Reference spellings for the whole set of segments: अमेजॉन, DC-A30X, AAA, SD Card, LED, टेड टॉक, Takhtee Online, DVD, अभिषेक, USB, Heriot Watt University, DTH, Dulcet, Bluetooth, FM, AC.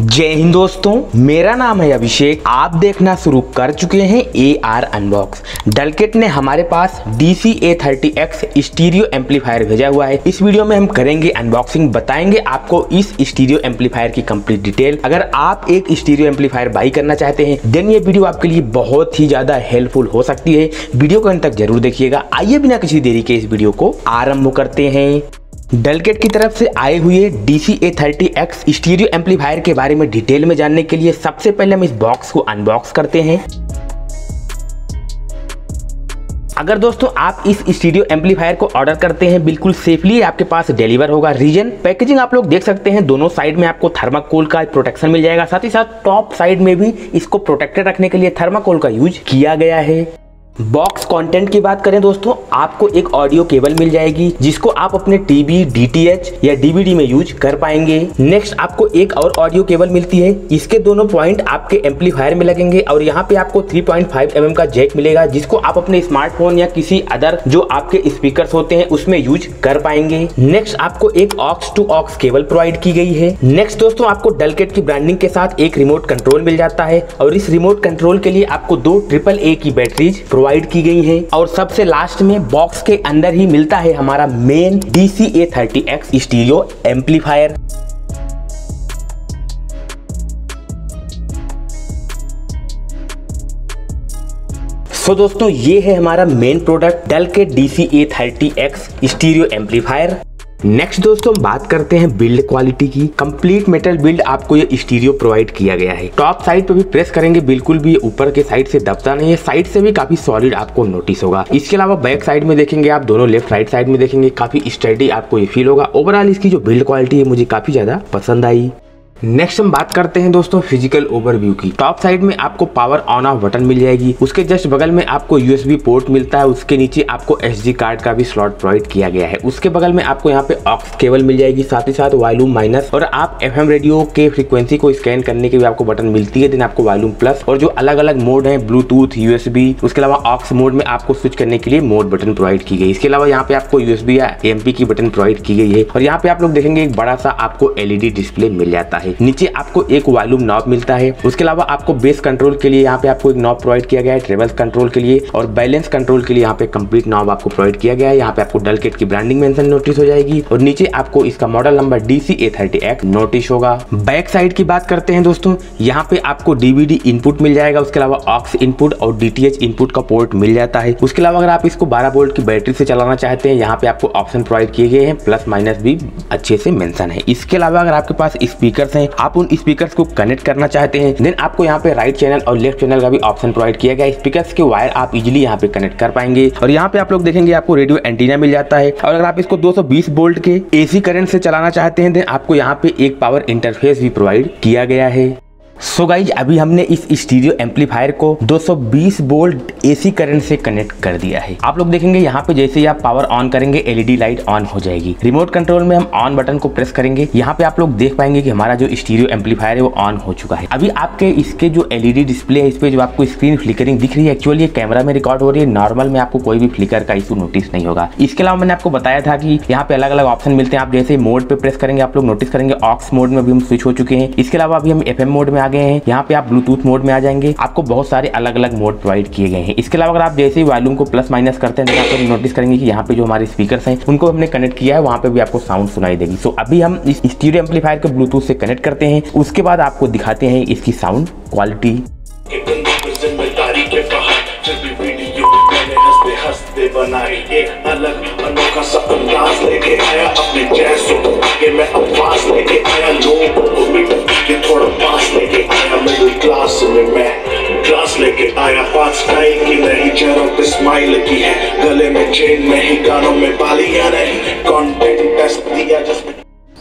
जय हिंद दोस्तों, मेरा नाम है अभिषेक। आप देखना शुरू कर चुके हैं AR अनबॉक्स। डलकेट ने हमारे पास DC-A30X स्टीरियो एम्पलीफायर भेजा हुआ है। इस वीडियो में हम करेंगे अनबॉक्सिंग, बताएंगे आपको इस स्टीरियो एम्पलीफायर की कंप्लीट डिटेल। अगर आप एक स्टीरियो एम्पलीफायर बाई करना चाहते हैं देन ये वीडियो आपके लिए बहुत ही ज्यादा हेल्पफुल हो सकती है। वीडियो को अंत तक जरूर देखिएगा। आइए बिना किसी देरी के इस वीडियो को आरंभ करते हैं। डलकेट की तरफ से आए हुए DC-A30X स्टीरियो एम्पलीफायर के बारे में डिटेल में जानने के लिए सबसे पहले हम इस बॉक्स को अनबॉक्स करते हैं। अगर दोस्तों आप इस स्टीरियो एम्पलीफायर को ऑर्डर करते हैं बिल्कुल सेफली आपके पास डिलीवर होगा। रीजन पैकेजिंग आप लोग देख सकते हैं, दोनों साइड में आपको थर्माकोल का प्रोटेक्शन मिल जाएगा। साथ ही साथ टॉप साइड में भी इसको प्रोटेक्टेड रखने के लिए थर्माकोल का यूज किया गया है। बॉक्स कंटेंट की बात करें दोस्तों, आपको एक ऑडियो केबल मिल जाएगी जिसको आप अपने टीवी, DTH या DVD में यूज कर पाएंगे। नेक्स्ट आपको एक और ऑडियो केबल मिलती है। इसके दोनों पॉइंट आपके एम्पलीफायर में लगेंगे और यहाँ पे आपको 3.5 mm का जैक मिलेगा जिसको आप अपने स्मार्टफोन या किसी अदर जो आपके स्पीकर्स होते हैं उसमें यूज कर पाएंगे। नेक्स्ट आपको एक aux to aux cable provide की गई है। नेक्स्ट दोस्तों आपको डलकेट की ब्रांडिंग के साथ एक रिमोट कंट्रोल मिल जाता है और इस रिमोट कंट्रोल के लिए आपको 2 AAA की बैटरीज प्रोवाइड की गई है। और सबसे लास्ट में बॉक्स के अंदर ही मिलता है हमारा मेन DC-A30X स्टीरियो एम्पलीफायर। तो दोस्तों ये है हमारा main product Dulcet DC-A30X stereo amplifier. Next दोस्तों बात करते हैं बिल्ड क्वालिटी की। कंप्लीट मेटल बिल्ड आपको ये स्टीरियो प्रोवाइड किया गया है। टॉप साइड पे भी प्रेस करेंगे बिल्कुल भी ऊपर के साइड से दबता नहीं है, साइड से भी काफी सॉलिड आपको नोटिस होगा। इसके अलावा बैक साइड में देखेंगे आप, दोनों लेफ्ट राइट साइड में देखेंगे काफी स्टडी आपको ये फील होगा। ओवरऑल इसकी जो बिल्ड क्वालिटी है मुझे काफी ज्यादा पसंद आई। नेक्स्ट हम बात करते हैं दोस्तों फिजिकल ओवरव्यू की। टॉप साइड में आपको पावर ऑन ऑफ बटन मिल जाएगी, उसके जस्ट बगल में आपको USB पोर्ट मिलता है, उसके नीचे आपको SD कार्ड का भी स्लॉट प्रोवाइड किया गया है, उसके बगल में आपको यहाँ पे ऑक्स केबल मिल जाएगी। साथ ही साथ वॉल्यूम माइनस और आप FM रेडियो के फ्रीक्वेंसी को स्कैन करने के भी आपको बटन मिलती है। देन आपको वॉल्यूम प्लस और जो अलग अलग मोड है ब्लूटूथ, USB, उसके अलावा ऑक्स मोड में आपको स्विच करने के लिए मोड बटन प्रोवाइड की गई। इसके अलावा यहाँ पे आपको USB या MP की बटन प्रोवाइड की गई है और यहाँ पे आप लोग देखेंगे एक बड़ा सा आपको LED डिस्प्ले मिल जाता है। नीचे आपको एक वॉल्यूम नॉब मिलता है, उसके अलावा आपको बेस कंट्रोल के लिए यहाँ पे आपको एक नॉब प्रोवाइड किया गया है, ट्रेवल कंट्रोल के लिए और बैलेंस कंट्रोल के लिए यहाँ पे कंप्लीट नॉब आपको प्रोवाइड किया गया है। यहाँ पे आपको डलकेट की ब्रांडिंग मेंशन नोटिस हो जाएगी और नीचे आपको इसका मॉडल नंबर DC-A30X नोटिस होगा। बैक साइड की बात करते हैं दोस्तों, यहाँ पे आपको DVD इनपुट मिल जाएगा, उसके अलावा ऑक्स इनपुट और DTH इनपुट का पोर्ट मिल जाता है। उसके अलावा अगर आप इसको 12 वोल्ट की बैटरी से चलाना चाहते हैं यहाँ पे आपको ऑप्शन प्रोवाइड किए गए हैं, प्लस माइनस भी अच्छे से मेंशन है। इसके अलावा अगर आपके पास स्पीकर हैं, आप उन स्पीकर्स को कनेक्ट करना चाहते हैं देन आपको यहाँ पे राइट चैनल और लेफ्ट चैनल का भी ऑप्शन प्रोवाइड किया गया है। स्पीकर्स के वायर आप इजीली यहाँ पे कनेक्ट कर पाएंगे और यहाँ पे आप लोग देखेंगे आपको रेडियो एंटीना मिल जाता है। और अगर आप इसको 220 वोल्ट के AC करंट से चलाना चाहते हैं देन आपको यहाँ पे एक पावर इंटरफेस भी प्रोवाइड किया गया है। सो गाइज अभी हमने इस स्टीरियो एम्पलीफायर को 220 वोल्ट AC करंट से कनेक्ट कर दिया है। आप लोग देखेंगे यहाँ पे जैसे ही आप पावर ऑन करेंगे LED लाइट ऑन हो जाएगी। रिमोट कंट्रोल में हम ऑन बटन को प्रेस करेंगे, यहाँ पे आप लोग देख पाएंगे कि हमारा जो स्टीरियो एम्पलीफायर है वो ऑन हो चुका है। अभी आपके इसके जो LED डिस्प्ले है इस पर जो आपको स्क्रीन फ्लिकरिंग दिख रही है एक्चुअली कैमरा में रिकॉर्ड हो रही है, नॉर्मल में आपको कोई भी फ्लिकर का इशू नोटिस नहीं होगा। इसके अलावा मैंने आपको बताया था कि यहाँ पे अलग अलग ऑप्शन मिलते हैं, आप जैसे मोड पे प्रेस करेंगे आप लोग नोटिस करेंगे ऑक्स मोड में भी हम स्विच हो चुके हैं। इसके अलावा अभी हम FM मोड में गए हैं, यहाँ पे आप ब्लूटूथ मोड में आ जाएंगे, आपको बहुत सारे अलग अलग मोड प्रोवाइड किए गए हैं। इसके अलावा अगर आप जैसे ही वॉल्यूम को प्लस माइनस करते हैं तो आप नोटिस करेंगे कि यहाँ पे जो हमारे स्पीकर्स हैं उनको हमने कनेक्ट किया है, वहाँ पे भी आपको साउंड सुनाई देगी। सो अभी हम इस स्टीरियो एम्पलीफायर को ब्लूटूथ से कनेक्ट करते हैं, उसके बाद आपको दिखाते हैं इसकी साउंड क्वालिटी।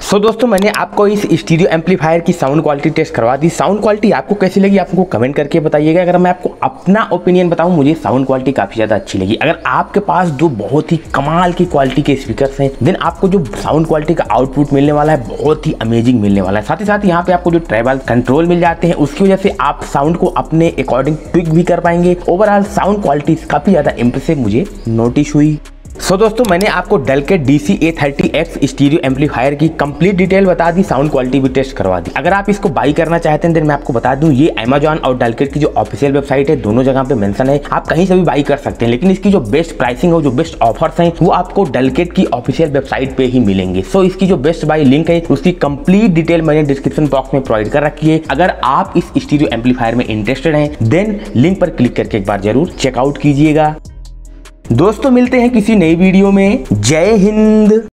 सो दोस्तों मैंने आपको इस स्टीरियो एम्पलीफायर की साउंड क्वालिटी टेस्ट करवा दी। साउंड क्वालिटी आपको कैसी लगी आपको कमेंट करके बताइएगा। अगर मैं आपको अपना ओपिनियन बताऊं मुझे साउंड क्वालिटी काफ़ी ज़्यादा अच्छी लगी। अगर आपके पास जो बहुत ही कमाल की क्वालिटी के स्पीकर्स हैं देन आपको जो साउंड क्वालिटी का आउटपुट मिलने वाला है बहुत ही अमेजिंग मिलने वाला है। साथ ही साथ यहाँ पे आपको जो ट्रेवल कंट्रोल मिल जाते हैं उसकी वजह से आप साउंड को अपने अकॉर्डिंग ट्विक भी कर पाएंगे। ओवरऑल साउंड क्वालिटी काफ़ी ज़्यादा इम्प्रेसिव मुझे नोटिस हुई। सो दोस्तों मैंने आपको डलकेट DC-A30X स्टीरियो एम्पलीफायर की कंप्लीट डिटेल बता दी, साउंड क्वालिटी भी टेस्ट करवा दी। अगर आप इसको बाई करना चाहते हैं तो मैं आपको बता दूं, ये अमेजॉन और डलकेट की जो ऑफिशियल वेबसाइट है दोनों जगह पे मेंशन है, आप कहीं से भी बाई कर सकते हैं। लेकिन इसकी जो बेस्ट प्राइसिंग है, जो बेस्ट ऑफर्स हैं, वो आपको डलकेट की ऑफिशियल वेबसाइट पे ही मिलेंगे। सो इसकी जो बेस्ट बाई लिंक है उसकी कंप्लीट डिटेल मैंने डिस्क्रिप्शन बॉक्स में प्रोवाइड कर रखी है। अगर आप इस स्टीरियो एम्पलीफायर में इंटरेस्टेड हैं देन लिंक पर क्लिक करके एक बार जरूर चेकआउट कीजिएगा। दोस्तों मिलते हैं किसी नई वीडियो में। जय हिंद।